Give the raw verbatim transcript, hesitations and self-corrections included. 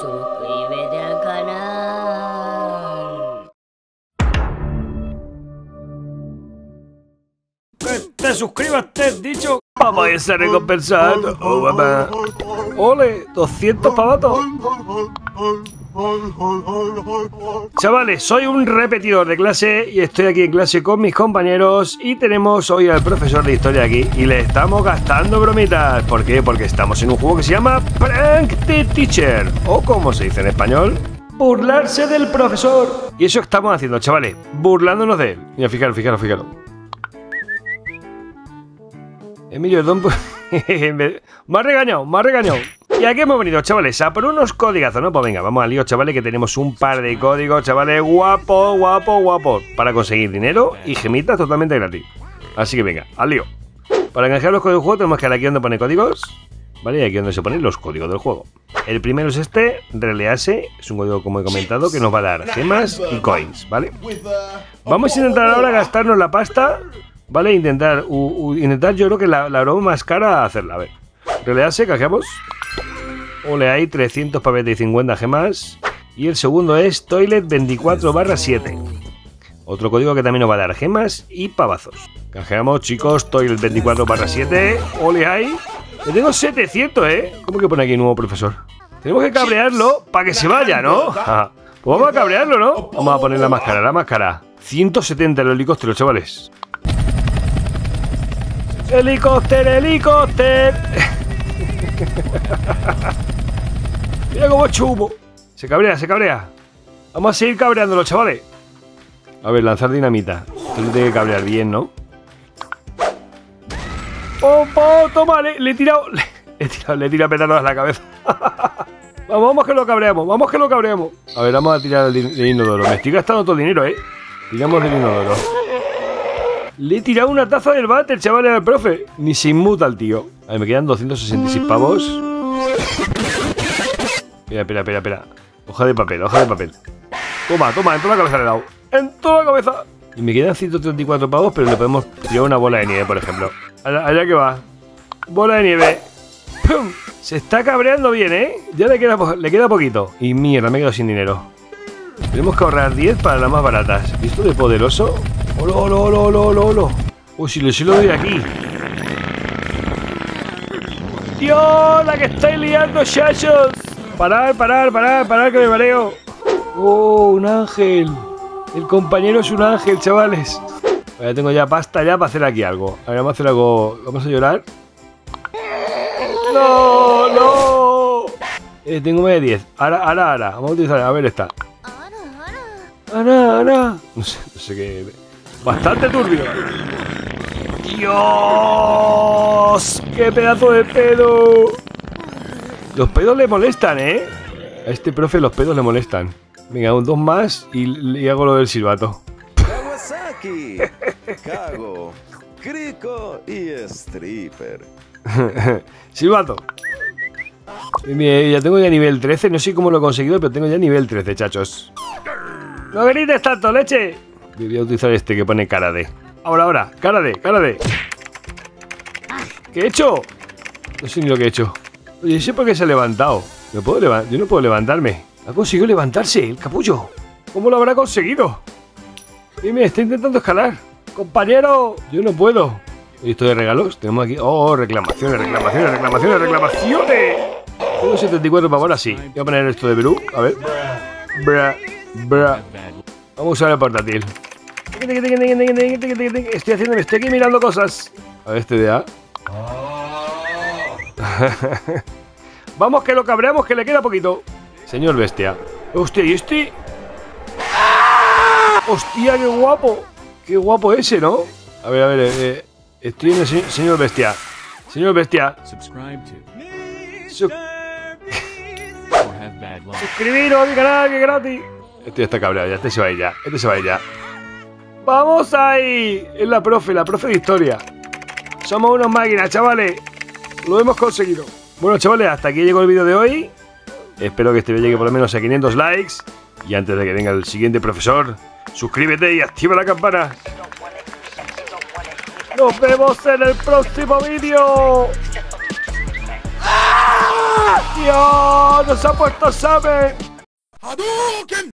Suscríbete al canal. Que te suscribas, te he dicho. Vamos a ser recompensados. Oh, mamá. Ole, doscientos pavatos. Chavales, soy un repetidor de clase y estoy aquí en clase con mis compañeros. Y tenemos hoy al profesor de historia aquí y le estamos gastando bromitas. ¿Por qué? Porque estamos en un juego que se llama Prank the Teacher, o como se dice en español, burlarse del profesor. Y eso estamos haciendo, chavales, burlándonos de él. Mira, fijaros, fijaros, fijaros. Emilio, el don... me ha regañado, me ha regañado. Y aquí hemos venido, chavales, a por unos códigazos, ¿no? Pues venga, vamos al lío, chavales, que tenemos un par de códigos, chavales, guapo, guapo, guapo, para conseguir dinero y gemitas totalmente gratis. Así que venga, al lío. Para canjear los códigos del juego tenemos que ir aquí donde pone códigos, ¿vale? Y aquí donde se ponen los códigos del juego. El primero es este, release, es un código como he comentado, que nos va a dar gemas y coins, ¿vale? Vamos a intentar ahora gastarnos la pasta, ¿vale? Intentar, u, u, intentar yo creo que la, la broma más cara a hacerla, a ver. Release, canjeamos. Ole, hay trescientos pavetes y cincuenta gemas. Y el segundo es toilet veinticuatro barra siete. Otro código que también nos va a dar gemas y pavazos. Canjeamos, chicos, toilet veinticuatro barra siete. Ole, hay. Le tengo setecientos, ¿eh? ¿Cómo que pone aquí nuevo profesor? Tenemos que cabrearlo para que se vaya, ¿no? Ja. Pues vamos a cabrearlo, ¿no? Vamos a poner la máscara, la máscara. ciento setenta el helicóptero, chavales. ¡Helicóptero, helicóptero! Mira cómo echo humo. Se cabrea, se cabrea. Vamos a seguir cabreándolo, chavales. A ver, lanzar dinamita. Esto lo tiene que cabrear bien, ¿no? ¡Oh, oh! Toma, le, le he tirado. Le, le he tirado, le he tirado petardos a la cabeza. Vamos, vamos que lo cabreamos, vamos que lo cabreamos. A ver, vamos a tirar el, el inodoro. Me estoy gastando todo el dinero, eh. Tiramos el inodoro. Le he tirado una taza del váter, chavales, al profe. Ni se inmuta el tío. A ver, me quedan doscientos sesenta y seis pavos. Espera, espera, espera, espera. Hoja de papel, hoja de papel. Toma, toma, en toda la cabeza le he dado. En toda la cabeza. Y me quedan ciento treinta y cuatro pavos, pero le podemos tirar una bola de nieve, por ejemplo. Allá, allá que va. Bola de nieve. ¡Pum! Se está cabreando bien, ¿eh? Ya le queda, le queda poquito. Y mierda, me he quedado sin dinero. Tenemos que ahorrar diez para las más baratas. ¿Y esto de poderoso? ¡Olo, olo, olo, olo, olo, olo! ¡Uy, si lo, si lo doy aquí! ¡Dios, la que estáis liando, chachos! ¡Parar, parar, parar, parar, que me mareo! ¡Oh, un ángel! El compañero es un ángel, chavales. Ya tengo ya pasta ya para hacer aquí algo. A ver, vamos a hacer algo... ¿Vamos a llorar? ¡No, no! Eh, tengo más de diez. Ahora, ahora, ahora. Vamos a utilizar... A ver, esta. Ana, Ana. No sé, no sé qué... Bastante turbio. ¡Dios! ¡Qué pedazo de pedo! Los pedos le molestan, ¿eh? A este profe los pedos le molestan. Venga, un dos más y, y hago lo del silbato. Kawasaki, cago, crico y stripper. Silbato. Mire, ya tengo ya nivel trece. No sé cómo lo he conseguido, pero tengo ya nivel trece, chachos. ¡No grites tanto, leche! Voy a utilizar este que pone cara de. Ahora, ahora, cara de, cara de. ¿Qué he hecho? No sé ni lo que he hecho. Oye, ¿ese por qué se ha levantado? ¿Me puedo leva- Yo no puedo levantarme. ¿Ha conseguido levantarse, el capullo? ¿Cómo lo habrá conseguido? Dime, está intentando escalar. Compañero, yo no puedo. Esto de regalos, tenemos aquí... ¡Oh, reclamaciones, reclamaciones, reclamaciones, reclamaciones! Tengo setenta y cuatro para ahora, sí. Voy a poner esto de Perú, a ver. Bra. Bra. Vamos a usar el portátil. Estoy haciendo, me estoy aquí mirando cosas. A ver, este de A. Vamos, que lo cabreamos, que le queda poquito. Señor bestia. Hostia, ¿y este? Hostia, qué guapo. Qué guapo ese, ¿no? A ver, a ver, eh, estoy en el se señor bestia. Señor bestia. Su Suscribiros a mi canal, que es gratis. Este ya está cabreado ya, este se va a ir ya, este se va a ir ya. ¡Vamos ahí! Es la profe, la profe de historia. Somos unos máquinas, chavales. Lo hemos conseguido. Bueno, chavales, hasta aquí llegó el vídeo de hoy. Espero que este vídeo llegue por lo menos a quinientos likes. Y antes de que venga el siguiente profesor, suscríbete y activa la campana. ¡Nos vemos en el próximo vídeo! ¡Ah! ¡Dios! ¡Nos ha puesto Sabe! ¡Hadouken!